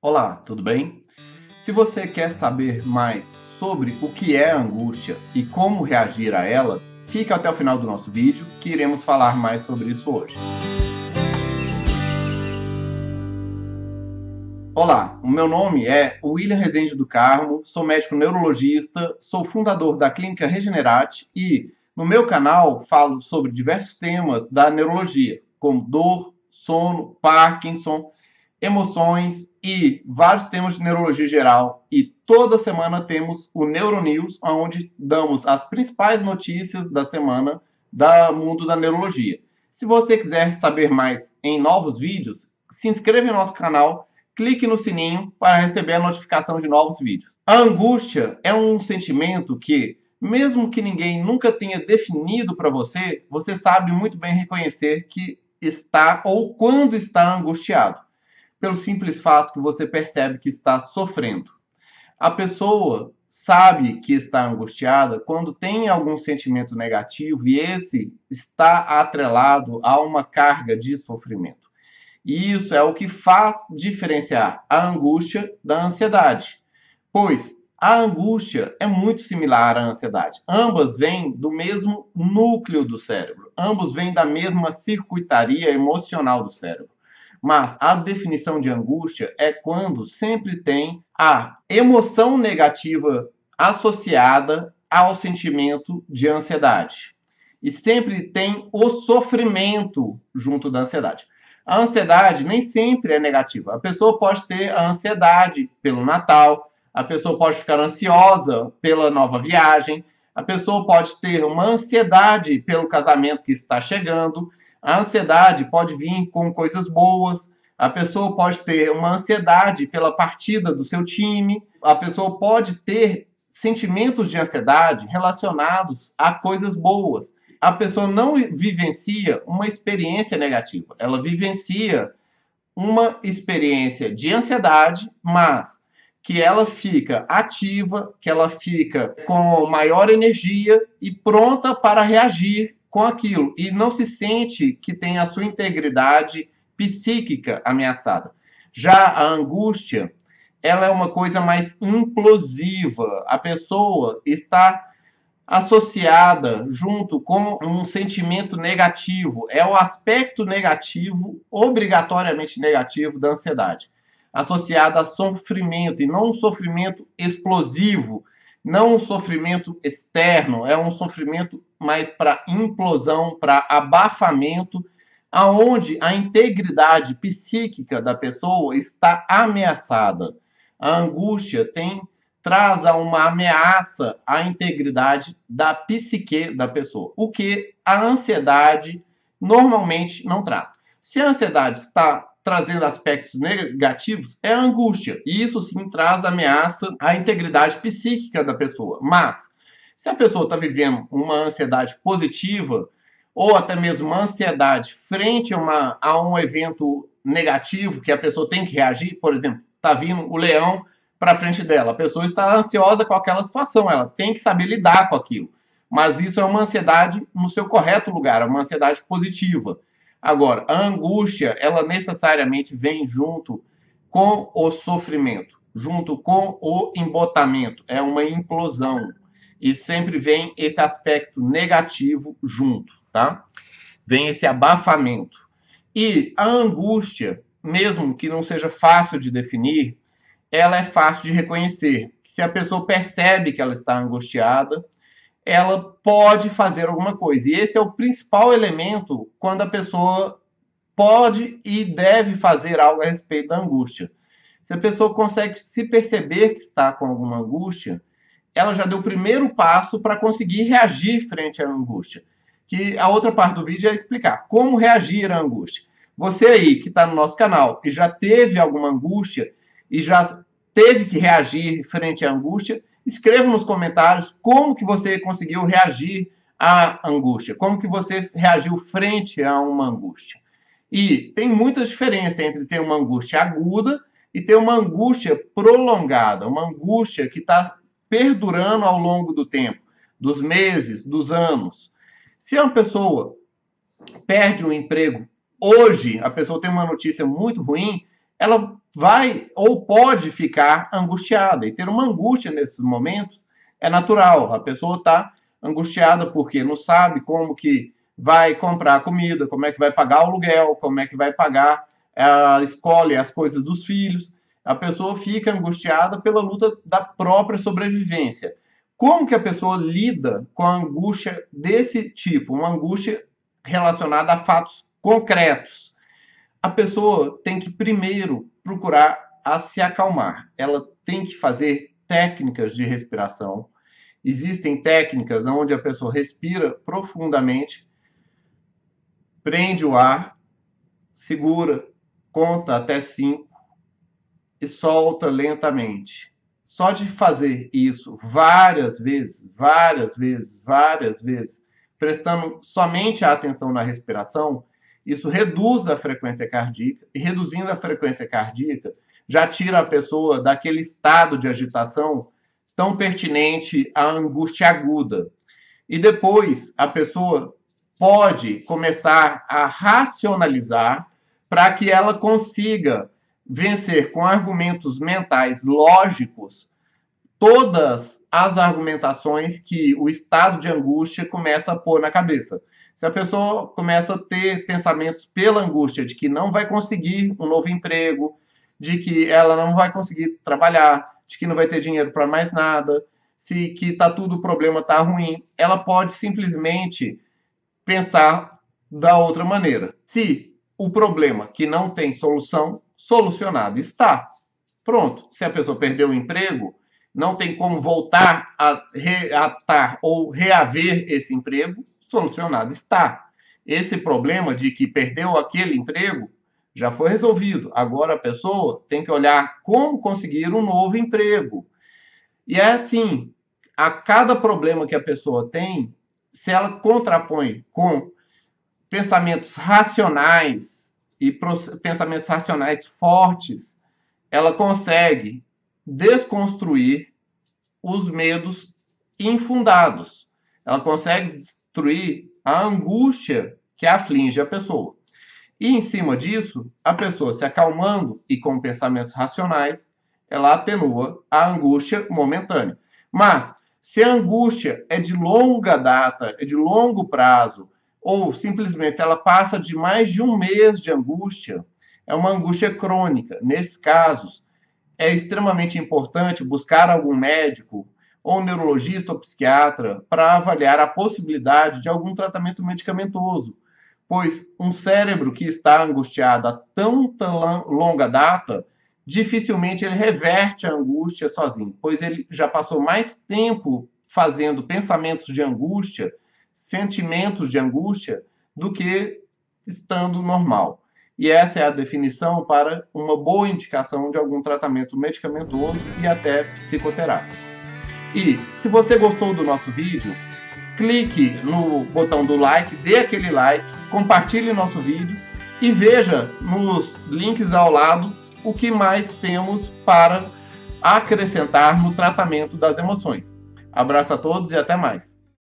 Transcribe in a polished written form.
Olá, tudo bem? Se você quer saber mais sobre o que é a angústia e como reagir a ela, fique até o final do nosso vídeo que iremos falar mais sobre isso hoje. Olá, o meu nome é William Rezende do Carmo, sou médico neurologista, sou fundador da clínica Regenerati e no meu canal falo sobre diversos temas da neurologia, como dor, sono, Parkinson, emoções e vários temas de neurologia geral. E toda semana temos o Neuronews, onde damos as principais notícias da semana do mundo da neurologia. Se você quiser saber mais em novos vídeos, se inscreva em nosso canal. Clique no sininho para receber a notificação de novos vídeos. A angústia é um sentimento que, mesmo que ninguém nunca tenha definido para você, você sabe muito bem reconhecer que está ou quando está angustiado, pelo simples fato que você percebe que está sofrendo. A pessoa sabe que está angustiada quando tem algum sentimento negativo e esse está atrelado a uma carga de sofrimento. E isso é o que faz diferenciar a angústia da ansiedade, pois a angústia é muito similar à ansiedade. Ambas vêm do mesmo núcleo do cérebro, ambos vêm da mesma circuitaria emocional do cérebro. Mas a definição de angústia é quando sempre tem a emoção negativa associada ao sentimento de ansiedade. E sempre tem o sofrimento junto da ansiedade. A ansiedade nem sempre é negativa. A pessoa pode ter a ansiedade pelo Natal, a pessoa pode ficar ansiosa pela nova viagem, a pessoa pode ter uma ansiedade pelo casamento que está chegando, a ansiedade pode vir com coisas boas, a pessoa pode ter uma ansiedade pela partida do seu time, a pessoa pode ter sentimentos de ansiedade relacionados a coisas boas. A pessoa não vivencia uma experiência negativa. Ela vivencia uma experiência de ansiedade, mas que ela fica ativa, que ela fica com maior energia e pronta para reagir com aquilo. E não se sente que tem a sua integridade psíquica ameaçada. Já a angústia, ela é uma coisa mais implosiva. A pessoa está associada junto com um sentimento negativo. É o aspecto negativo, obrigatoriamente negativo, da ansiedade. Associada a sofrimento, e não um sofrimento explosivo, não um sofrimento externo, é um sofrimento mais para implosão, para abafamento, aonde a integridade psíquica da pessoa está ameaçada. A angústia traz a uma ameaça à integridade da psique da pessoa, o que a ansiedade normalmente não traz. Se a ansiedade está trazendo aspectos negativos, é a angústia, e isso sim traz ameaça à integridade psíquica da pessoa. Mas, se a pessoa está vivendo uma ansiedade positiva, ou até mesmo uma ansiedade frente a um evento negativo que a pessoa tem que reagir, por exemplo, está vindo o leão para frente dela. A pessoa está ansiosa com aquela situação, ela tem que saber lidar com aquilo. Mas isso é uma ansiedade no seu correto lugar, é uma ansiedade positiva. Agora, a angústia, ela necessariamente vem junto com o sofrimento, junto com o embotamento, é uma implosão. E sempre vem esse aspecto negativo junto, tá? Vem esse abafamento. E a angústia, mesmo que não seja fácil de definir, ela é fácil de reconhecer. Se a pessoa percebe que ela está angustiada, ela pode fazer alguma coisa. E esse é o principal elemento quando a pessoa pode e deve fazer algo a respeito da angústia. Se a pessoa consegue se perceber que está com alguma angústia, ela já deu o primeiro passo para conseguir reagir frente à angústia. Que a outra parte do vídeo é explicar como reagir à angústia. Você aí que está no nosso canal e já teve alguma angústia, e já teve que reagir frente à angústia, escreva nos comentários como que você conseguiu reagir à angústia, como que você reagiu frente a uma angústia. E tem muita diferença entre ter uma angústia aguda e ter uma angústia prolongada, uma angústia que está perdurando ao longo do tempo, dos meses, dos anos. Se uma pessoa perde um emprego hoje, a pessoa tem uma notícia muito ruim, ela vai ou pode ficar angustiada. E ter uma angústia nesses momentos é natural. A pessoa está angustiada porque não sabe como que vai comprar comida, como é que vai pagar o aluguel, como é que vai pagar a escola e as coisas dos filhos. A pessoa fica angustiada pela luta da própria sobrevivência. Como que a pessoa lida com a angústia desse tipo? Uma angústia relacionada a fatos concretos. A pessoa tem que primeiro procurar a se acalmar. Ela tem que fazer técnicas de respiração. Existem técnicas onde a pessoa respira profundamente, prende o ar, segura, conta até 5 e solta lentamente. Só de fazer isso várias vezes, prestando somente a atenção na respiração, isso reduz a frequência cardíaca, e reduzindo a frequência cardíaca, já tira a pessoa daquele estado de agitação tão pertinente à angústia aguda. E depois a pessoa pode começar a racionalizar para que ela consiga vencer com argumentos mentais lógicos todas as argumentações que o estado de angústia começa a pôr na cabeça. Se a pessoa começa a ter pensamentos pela angústia de que não vai conseguir um novo emprego, de que ela não vai conseguir trabalhar, de que não vai ter dinheiro para mais nada, se que tá tudo, o problema tá ruim, ela pode simplesmente pensar da outra maneira. Se o problema que não tem solução, solucionado está. Pronto. Se a pessoa perdeu o emprego, não tem como voltar a reatar ou reaver esse emprego, solucionado está. Esse problema de que perdeu aquele emprego já foi resolvido. Agora a pessoa tem que olhar como conseguir um novo emprego. E é assim, a cada problema que a pessoa tem, se ela contrapõe com pensamentos racionais e pensamentos racionais fortes, ela consegue desconstruir os medos infundados. Ela consegue destruir a angústia que aflige a pessoa. E em cima disso, a pessoa se acalmando e com pensamentos racionais, ela atenua a angústia momentânea. Mas se a angústia é de longa data, é de longo prazo, ou simplesmente ela passa de mais de um mês de angústia, é uma angústia crônica. Nesses casos, é extremamente importante buscar algum médico, ou neurologista ou psiquiatra, para avaliar a possibilidade de algum tratamento medicamentoso. Pois um cérebro que está angustiado a tanta longa data, dificilmente ele reverte a angústia sozinho, pois ele já passou mais tempo fazendo pensamentos de angústia, sentimentos de angústia, do que estando normal. E essa é a definição para uma boa indicação de algum tratamento medicamentoso e até psicoterapia. E se você gostou do nosso vídeo, clique no botão do like, dê aquele like, compartilhe nosso vídeo e veja nos links ao lado o que mais temos para acrescentar no tratamento das emoções. Abraço a todos e até mais!